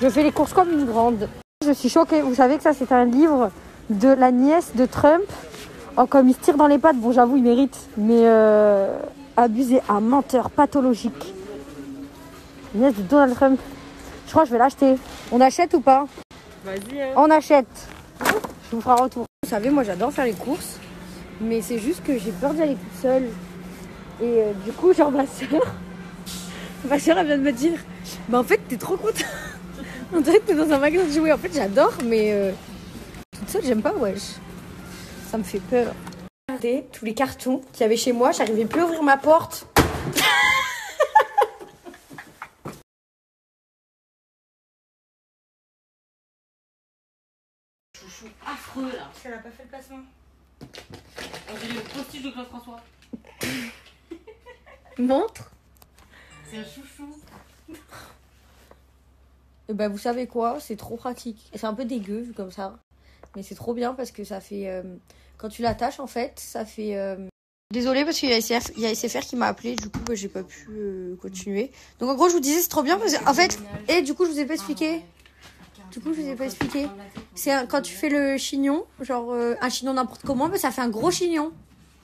Je fais les courses comme une grande. Je suis choquée. Vous savez que ça, c'est un livre de la nièce de Trump. Oh, comme il se tire dans les pattes. Bon, j'avoue, il mérite. Mais abusé, un menteur pathologique. Nièce de Donald Trump. Je crois que je vais l'acheter. On achète ou pas? Vas-y. Hein. On achète. Je vous ferai un retour. Vous savez, moi, j'adore faire les courses. Mais c'est juste que j'ai peur d'y aller toute seule. Et du coup, genre, ma soeur, elle vient de me dire, bah en fait, t'es trop contente. On dirait que t'es dans un magasin de jouets. En fait, j'adore, mais toute seule, j'aime pas, wesh. Ça me fait peur. Tous les cartons qu'il y avait chez moi, j'arrivais plus à ouvrir ma porte. Chouchou affreux, là. Elle a pas fait le placement. On dirait le postiche de Claude François. Montre. C'est un chouchou. Et bah vous savez quoi, c'est trop pratique. C'est un peu dégueu vu comme ça. Mais c'est trop bien parce que ça fait... quand tu l'attaches en fait, ça fait... Désolée parce qu'il y a SFR qui m'a appelé, du coup j'ai pas pu continuer. Donc en gros je vous disais c'est trop bien parce qu'en fait... Et du coup je vous ai pas expliqué. C'est quand tu fais le chignon, genre un chignon n'importe comment, mais ça fait un gros chignon.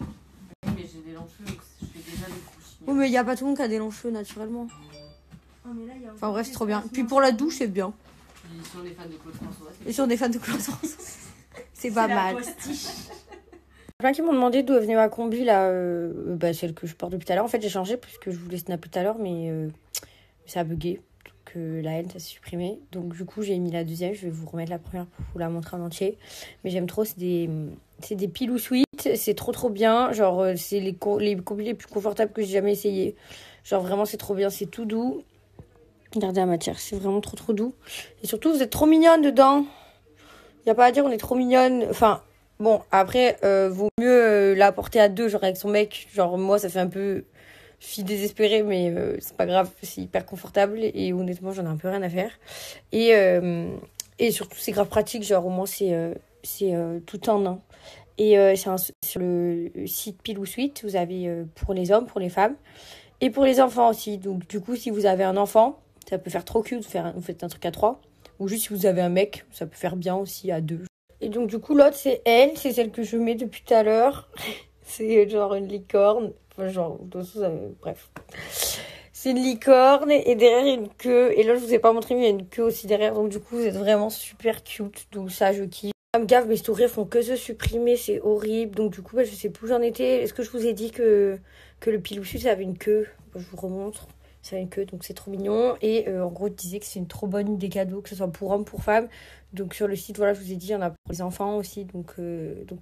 Oui mais j'ai des longs cheveux, je fais déjà des gros chignons. Oui mais il n'y a pas tout le monde qui a des longs cheveux naturellement. Oh, mais là, y a enfin bref, c'est trop bien. Puis pour la douche, c'est bien. Et si on est fan de Claude François, c'est pas mal. Plein qui m'ont demandé d'où est venue ma combi là, bah, celle que je porte depuis tout à l'heure. En fait, j'ai changé puisque je voulais snapper tout à l'heure, mais ça a bugué. Donc la haine, ça s'est supprimé. Donc du coup, j'ai mis la deuxième. Je vais vous remettre la première pour vous la montrer en entier. Mais j'aime trop, c'est des Pilou Suite. C'est trop bien. Genre, c'est les combis les plus confortables que j'ai jamais essayé. Genre, vraiment, c'est trop bien. C'est tout doux. Regardez la matière, c'est vraiment trop doux. Et surtout, vous êtes trop mignonne dedans. Il n'y a pas à dire, on est trop mignonne. Enfin, bon, après, vaut mieux la porter à deux, genre avec son mec. Genre, moi, ça fait un peu fille désespérée, mais c'est pas grave, c'est hyper confortable. Et honnêtement, j'en ai un peu rien à faire. Et surtout, c'est grave pratique, genre, au moins, c'est tout en un. Et sur le site Pilou Suite, vous avez pour les hommes, pour les femmes et pour les enfants aussi. Donc, du coup, si vous avez un enfant, ça peut faire trop cute, vous faites un truc à 3. Ou juste si vous avez un mec, ça peut faire bien aussi à 2. Et donc du coup, l'autre, c'est elle. C'est celle que je mets depuis tout à l'heure. C'est genre une licorne. Enfin, genre, de toute façon, bref. C'est une licorne et derrière, il y a une queue. Et là, je vous ai pas montré, mais il y a une queue aussi derrière. Donc du coup, vous êtes vraiment super cute. Donc ça, je kiffe. Femme gaffe, mes sourires font que se supprimer. C'est horrible. Donc du coup, bah, je sais plus où j'en étais. Est-ce que je vous ai dit que le Pilou Suite, ça avait une queue? Bah, je vous remontre. Ça a une queue, donc c'est trop mignon. Et en gros, je disais que c'est une trop bonne idée cadeau, que ce soit pour hommes, pour femmes. Donc sur le site, voilà, je vous ai dit, il y en a pour les enfants aussi. Donc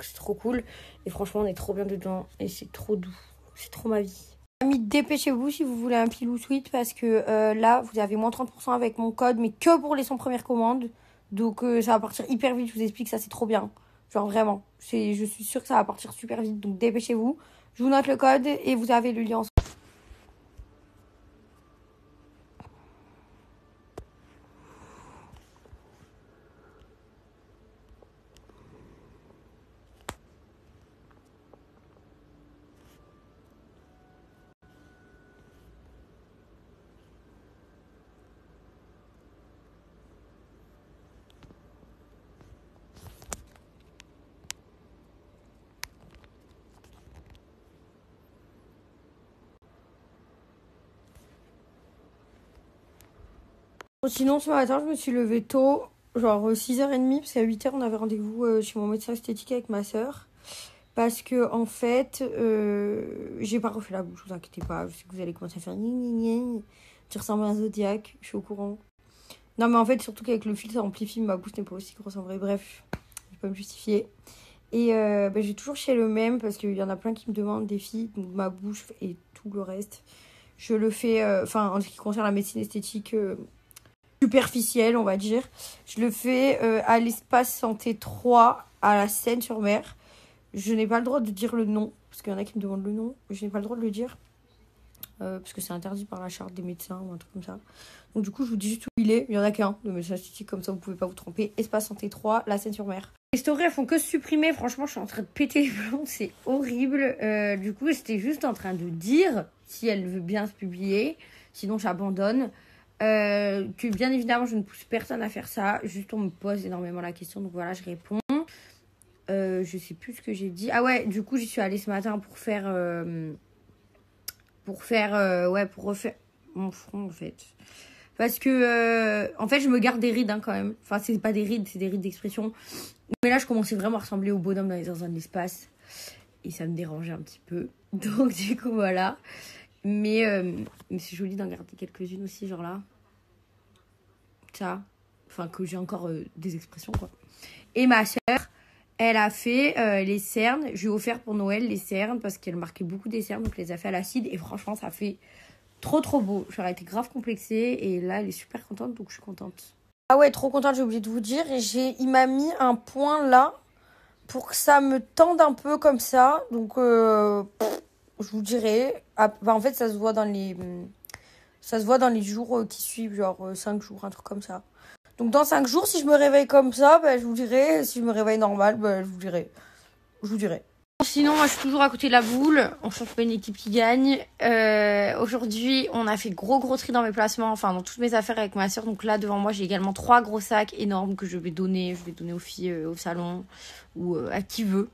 c'est trop cool. Et franchement, on est trop bien dedans. Et c'est trop doux. C'est trop ma vie. Amis, dépêchez-vous si vous voulez un Pilou Suite. Parce que là, vous avez moins 30% avec mon code. Mais que pour les 100 premières commandes. Donc ça va partir hyper vite. Je vous explique, ça c'est trop bien. Genre vraiment. Je suis sûre que ça va partir super vite. Donc dépêchez-vous. Je vous note le code et vous avez le lien en... Sinon, ce matin, je me suis levée tôt, genre 6h30, parce qu'à 8h, on avait rendez-vous chez mon médecin esthétique avec ma soeur. Parce que, en fait, j'ai pas refait la bouche, vous inquiétez pas. Je sais que vous allez commencer à faire gni. Tu ressembles à un zodiaque, je suis au courant. Non, mais en fait, surtout qu'avec le fil, ça amplifie, ma bouche n'est pas aussi grosse en vrai. Bref, je vais pas me justifier. Et je vais toujours chez le même, parce qu'il y en a plein qui me demandent des filles, donc ma bouche et tout le reste. Je le fais, en ce qui concerne la médecine esthétique. Superficielle, on va dire. Je le fais à l'espace santé 3 à la Seine-sur-Mer. Je n'ai pas le droit de dire le nom, parce qu'il y en a qui me demandent le nom. Je n'ai pas le droit de le dire, parce que c'est interdit par la charte des médecins ou un truc comme ça. Donc du coup, je vous dis juste où il est. Il y en a qu'un, de médecin esthétique, comme ça, vous pouvez pas vous tromper. Espace santé 3, la Seine-sur-Mer. Les stories, elles font que se supprimer. Franchement, je suis en train de péter les plombs, c'est horrible. Du coup, j'étais juste en train de dire si elle veut bien se publier, sinon j'abandonne. Que bien évidemment je ne pousse personne à faire ça, juste on me pose énormément la question, donc voilà, je réponds. Je sais plus ce que j'ai dit. Ah ouais, du coup j'y suis allée ce matin pour refaire mon front en fait, parce que en fait je me garde des rides hein, quand même, enfin c'est pas des rides, c'est des rides d'expression, mais là je commençais vraiment à ressembler au bonhomme dans Les Arts de l'espace et ça me dérangeait un petit peu, donc du coup voilà. Mais c'est joli d'en garder quelques-unes aussi, genre là. Ça. Enfin, que j'ai encore des expressions, quoi. Et ma sœur, elle a fait les cernes. Je lui ai offert pour Noël les cernes parce qu'elle marquait beaucoup des cernes. Donc, elle les a fait à l'acide. Et franchement, ça fait trop beau. J'aurais été grave complexée. Et là, elle est super contente. Donc, je suis contente. Ah ouais, trop contente. J'ai oublié de vous dire. Et il m'a mis un point là pour que ça me tende un peu comme ça. Donc, je vous dirai. Ah, bah en fait, ça se voit dans les jours qui suivent, genre 5 jours, un truc comme ça. Donc, dans 5 jours, si je me réveille comme ça, bah, je vous dirai. Si je me réveille normal, bah, je vous dirai. Je vous dirai. Sinon, moi, je suis toujours à côté de la boule. On change pas une équipe qui gagne. Aujourd'hui, on a fait gros tri dans mes placements, enfin, dans toutes mes affaires avec ma soeur. Donc là, devant moi, j'ai également 3 gros sacs énormes que je vais donner. Je vais donner aux filles au salon ou à qui veut.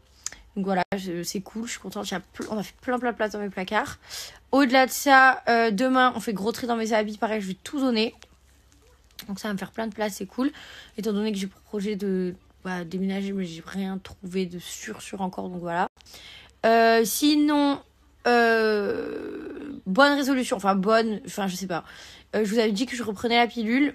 Donc voilà, c'est cool, je suis contente, on a fait plein de place dans mes placards. Au-delà de ça, demain, on fait gros tri dans mes habits, pareil, je vais tout donner. Donc ça va me faire plein de place, c'est cool. Étant donné que j'ai pour projet de déménager, mais j'ai rien trouvé de sûr encore, donc voilà. Sinon, bonne résolution, je sais pas. Je vous avais dit que je reprenais la pilule.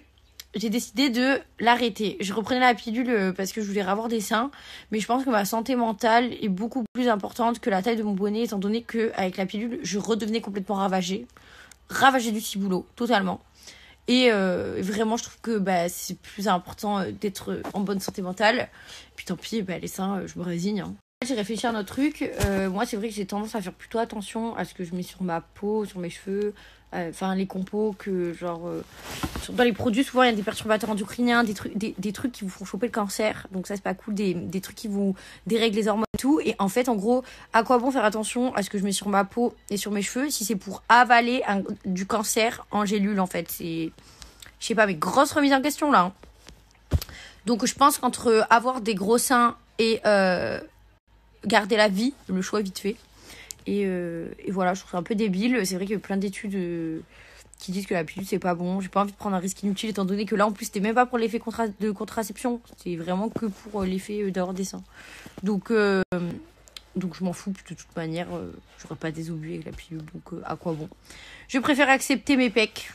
J'ai décidé de l'arrêter. Je reprenais la pilule parce que je voulais avoir des seins. Mais je pense que ma santé mentale est beaucoup plus importante que la taille de mon bonnet. Étant donné qu'avec la pilule, je redevenais complètement ravagée. Ravagée du ciboulot, totalement. Et vraiment, je trouve que c'est plus important d'être en bonne santé mentale. Puis tant pis, les seins, je me résigne. Hein. J'ai réfléchi à notre truc. Moi, c'est vrai que j'ai tendance à faire plutôt attention à ce que je mets sur ma peau, sur mes cheveux. Enfin, les compos que, genre... dans les produits, souvent, il y a des perturbateurs endocriniens, des trucs qui vous font choper le cancer. Donc ça, c'est pas cool. Des trucs qui vous dérèglent les hormones et tout. Et en fait, en gros, à quoi bon faire attention à ce que je mets sur ma peau et sur mes cheveux si c'est pour avaler du cancer en gélules, en fait. C'est... Je sais pas, mais grosse remise en question, là. Hein. Donc, je pense qu'entre avoir des gros seins et garder la vie, le choix est vite fait. Et voilà, je trouve ça un peu débile. C'est vrai qu'il y a plein d'études qui disent que la pilule c'est pas bon. J'ai pas envie de prendre un risque inutile, étant donné que là en plus c'était même pas pour l'effet de contraception, c'était vraiment que pour l'effet d'avoir des seins. Donc je m'en fous, puis de toute manière j'aurais pas des obus avec la pilule, donc à quoi bon. Je préfère accepter mes pecs.